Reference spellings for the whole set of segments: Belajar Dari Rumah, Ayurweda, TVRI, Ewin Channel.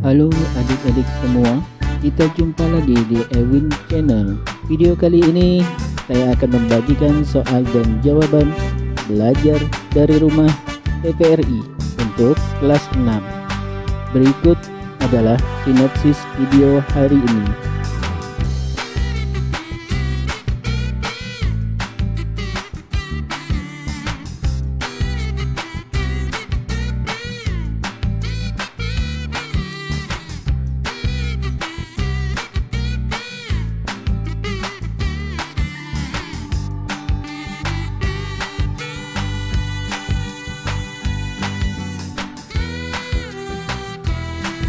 Halo adik-adik semua, kita jumpa lagi di Ewin Channel. Video kali ini saya akan membagikan soal dan jawaban belajar dari rumah TVRI untuk kelas 6. Berikut adalah sinopsis video hari ini.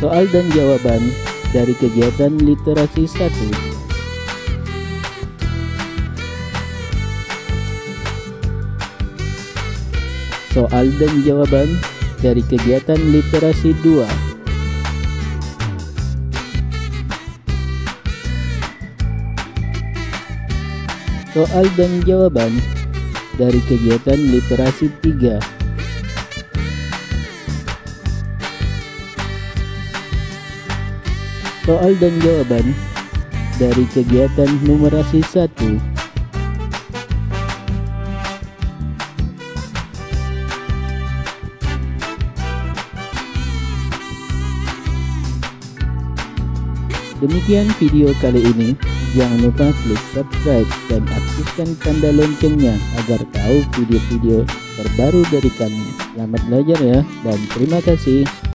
Soal dan jawaban dari kegiatan literasi 1. Soal dan jawaban dari kegiatan literasi 2. Soal dan jawaban dari kegiatan literasi 3. Soal dan jawaban dari kegiatan numerasi 1. Demikian video kali ini. Jangan lupa klik subscribe dan aktifkan tanda loncengnya agar tahu video-video terbaru dari kami. Selamat belajar ya, dan terima kasih.